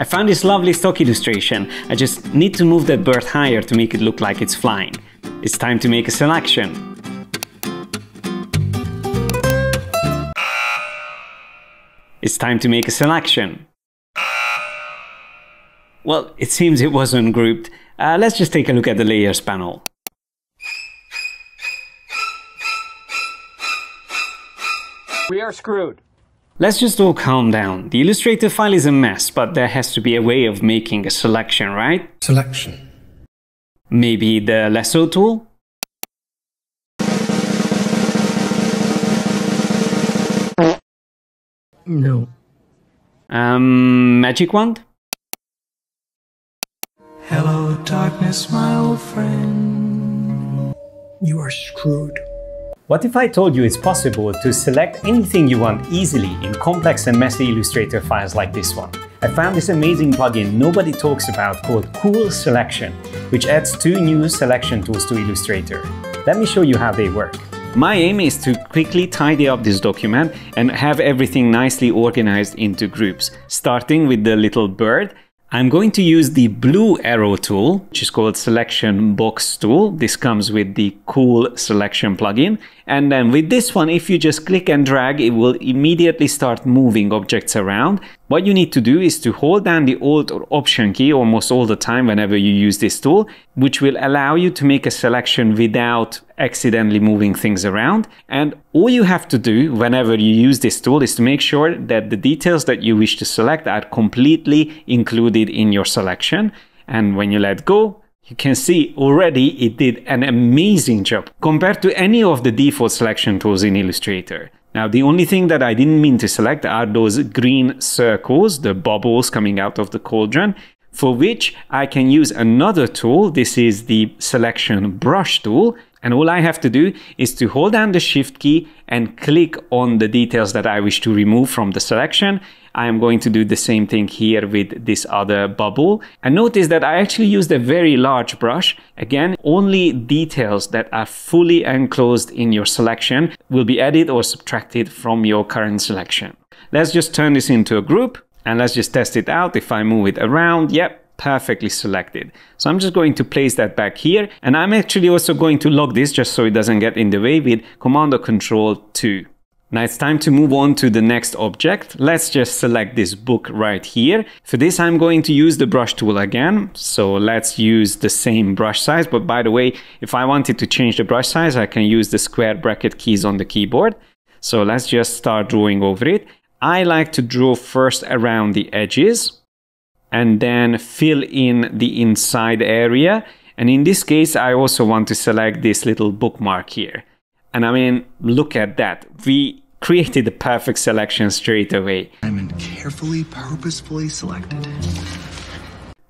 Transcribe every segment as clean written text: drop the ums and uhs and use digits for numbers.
I found this lovely stock illustration. I just need to move that bird higher to make it look like it's flying. It's time to make a selection. It's time to make a selection. Well, it seems it wasn't grouped. Let's just take a look at the layers panel. We are screwed. Let's just all calm down. The Illustrator file is a mess, but there has to be a way of making a selection, right? Selection. Maybe the lasso tool? No. Magic wand? Hello, darkness, my old friend. You are screwed. What if I told you it's possible to select anything you want easily in complex and messy Illustrator files like this one? I found this amazing plugin nobody talks about called Cool Selection, which adds two new selection tools to Illustrator. Let me show you how they work. My aim is to quickly tidy up this document and have everything nicely organized into groups. Starting with the little bird, I'm going to use the blue arrow tool, which is called Selection Box tool. This comes with the Cool Selection plugin. And then with this one, if you just click and drag, it will immediately start moving objects around. What you need to do is to hold down the Alt or Option key almost all the time whenever you use this tool, which will allow you to make a selection without accidentally moving things around. And all you have to do whenever you use this tool is to make sure that the details that you wish to select are completely included in your selection. And when you let go, you can see already it did an amazing job compared to any of the default selection tools in Illustrator. Now, the only thing that I didn't mean to select are those green circles, the bubbles coming out of the cauldron, for which I can use another tool. This is the Selection Brush tool. And all I have to do is to hold down the Shift key and click on the details that I wish to remove from the selection. I am going to do the same thing here with this other bubble. And notice that I actually used a very large brush. Again, only details that are fully enclosed in your selection will be added or subtracted from your current selection. Let's just turn this into a group and let's just test it out. If I move it around, yep. Perfectly selected. So I'm just going to place that back here, and I'm actually also going to lock this just so it doesn't get in the way with Command or Control 2. Now it's time to move on to the next object. Let's just select this book right here. For this, I'm going to use the brush tool again. So let's use the same brush size. But by the way, if I wanted to change the brush size, I can use the square bracket keys on the keyboard. So let's just start drawing over it. I like to draw first around the edges and then fill in the inside area. And in this case, I also want to select this little bookmark here. And I mean, look at that. We created the perfect selection straight away. I'm carefully, purposefully selected.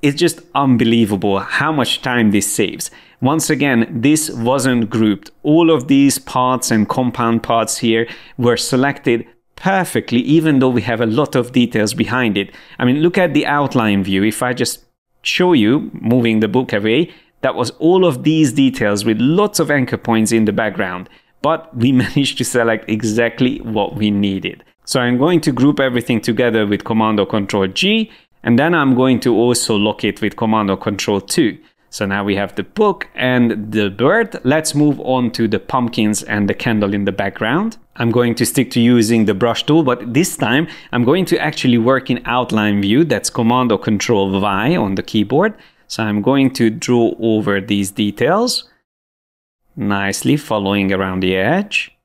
It's just unbelievable how much time this saves. Once again, this wasn't grouped. All of these parts and compound parts here were selected perfectly, even though we have a lot of details behind it. I mean, look at the outline view. If I just show you moving the book away, that was all of these details with lots of anchor points in the background, but we managed to select exactly what we needed. So I'm going to group everything together with Command or Control G, and then I'm going to also lock it with Command or Control 2. So now we have the book and the bird. Let's move on to the pumpkins and the candle in the background. I'm going to stick to using the brush tool, but this time I'm going to actually work in outline view. That's Command or Control Y on the keyboard. So I'm going to draw over these details, nicely following around the edge.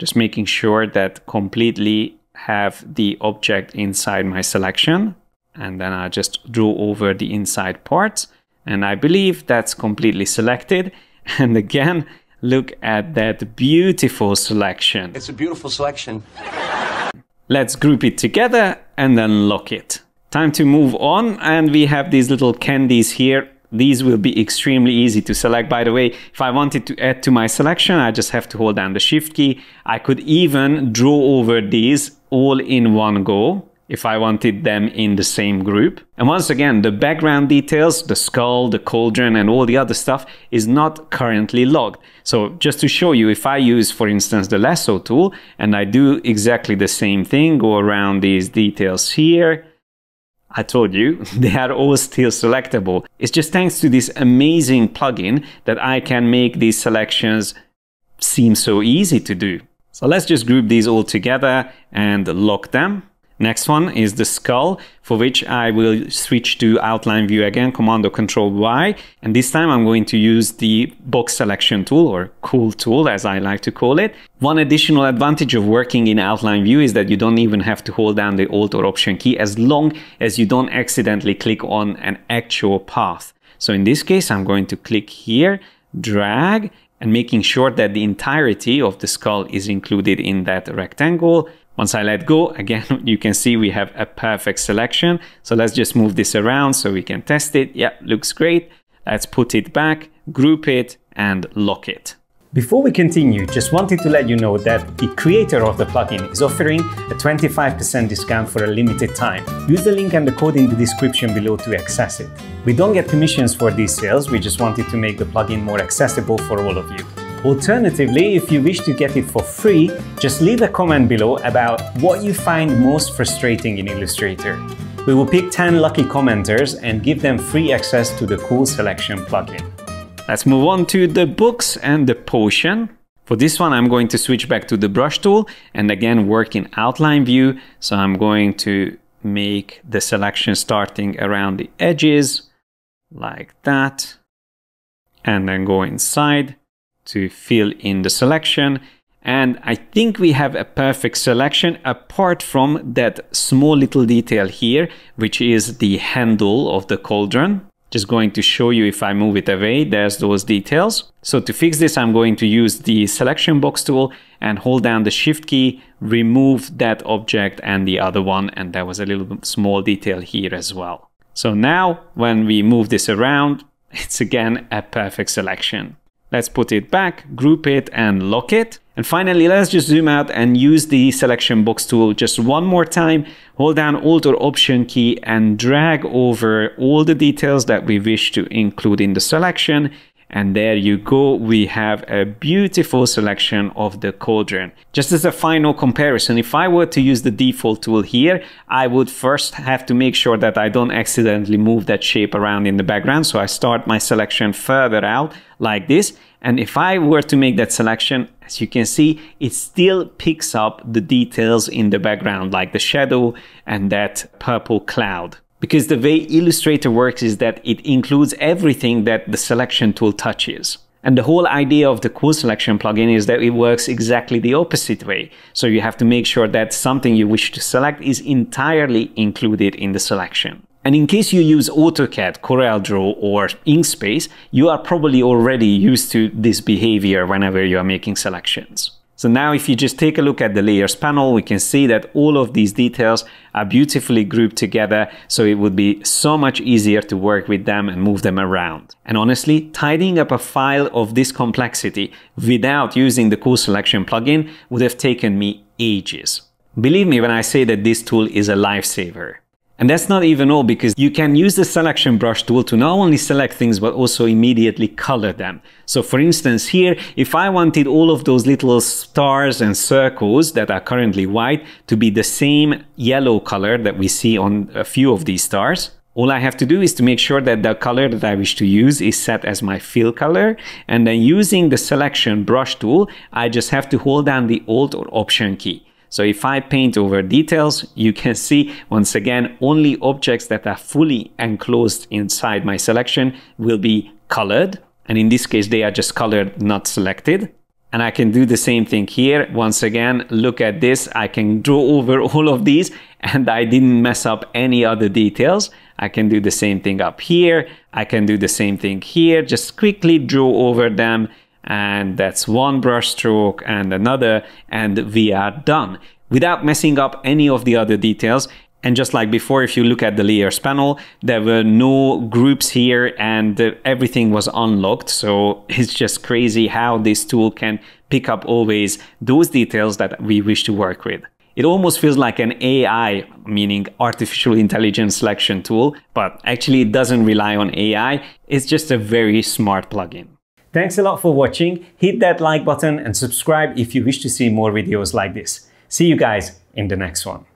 Just making sure that completely have the object inside my selection. And then I just draw over the inside parts. And I believe that's completely selected. And again, look at that beautiful selection. It's a beautiful selection. Let's group it together and then lock it. Time to move on. And we have these little candies here. These will be extremely easy to select. By the way, if I wanted to add to my selection, I just have to hold down the Shift key. I could even draw over these all in one go, if I wanted them in the same group. And once again, the background details, the skull, the cauldron, and all the other stuff is not currently logged. So just to show you, if I use, for instance, the lasso tool, and I do exactly the same thing, go around these details here, I told you, they are all still selectable. It's just thanks to this amazing plugin that I can make these selections seem so easy to do. So let's just group these all together and lock them. Next one is the skull, for which I will switch to outline view again, Command or Control Y, and this time I'm going to use the box selection tool, or cool tool as I like to call it. One additional advantage of working in outline view is that you don't even have to hold down the Alt or Option key, as long as you don't accidentally click on an actual path. So in this case I'm going to click here, drag, and making sure that the entirety of the skull is included in that rectangle. Once I let go, again, you can see we have a perfect selection. So let's just move this around so we can test it. Yeah, looks great. Let's put it back, group it, and lock it. Before we continue, just wanted to let you know that the creator of the plugin is offering a 25% discount for a limited time. Use the link and the code in the description below to access it. We don't get commissions for these sales, we just wanted to make the plugin more accessible for all of you. Alternatively, if you wish to get it for free, just leave a comment below about what you find most frustrating in Illustrator. We will pick 10 lucky commenters and give them free access to the Cool Selection plugin. Let's move on to the books and the potion. For this one, I'm going to switch back to the brush tool and again work in outline view. So I'm going to make the selection starting around the edges, like that, and then go inside to fill in the selection. And I think we have a perfect selection apart from that small little detail here, which is the handle of the cauldron. Just going to show you if I move it away, there's those details. So to fix this, I'm going to use the selection box tool and hold down the Shift key, remove that object and the other one, and there was a little small detail here as well. So now when we move this around, it's again a perfect selection. Let's put it back, group it, and lock it. And finally, let's just zoom out and use the selection box tool just one more time. Hold down Alt or Option key and drag over all the details that we wish to include in the selection. And there you go, we have a beautiful selection of the cauldron. Just as a final comparison, if I were to use the default tool here, I would first have to make sure that I don't accidentally move that shape around in the background. So I start my selection further out like this. And if I were to make that selection, as you can see, it still picks up the details in the background, like the shadow and that purple cloud. Because the way Illustrator works is that it includes everything that the selection tool touches. And the whole idea of the Cool Selection plugin is that it works exactly the opposite way. So you have to make sure that something you wish to select is entirely included in the selection. And in case you use AutoCAD, CorelDRAW or Inkscape, you are probably already used to this behavior whenever you are making selections. So now if you just take a look at the layers panel, we can see that all of these details are beautifully grouped together, so it would be so much easier to work with them and move them around. And honestly, tidying up a file of this complexity without using the Cool Selection plugin would have taken me ages. Believe me when I say that this tool is a lifesaver. And that's not even all, because you can use the selection brush tool to not only select things, but also immediately color them. So for instance here, if I wanted all of those little stars and circles that are currently white to be the same yellow color that we see on a few of these stars, all I have to do is to make sure that the color that I wish to use is set as my fill color. And then using the selection brush tool, I just have to hold down the Alt or Option key. So if I paint over details, you can see once again only objects that are fully enclosed inside my selection will be colored, and in this case they are just colored, not selected. And I can do the same thing here. Once again, look at this, I can draw over all of these and I didn't mess up any other details. I can do the same thing up here, I can do the same thing here, just quickly draw over them. And that's one brush stroke and another, and we are done, without messing up any of the other details. And just like before, if you look at the layers panel, there were no groups here and everything was unlocked. So it's just crazy how this tool can pick up always those details that we wish to work with. It almost feels like an AI, meaning artificial intelligence selection tool, but actually it doesn't rely on AI. It's just a very smart plugin. Thanks a lot for watching. Hit that like button and subscribe if you wish to see more videos like this. See you guys in the next one.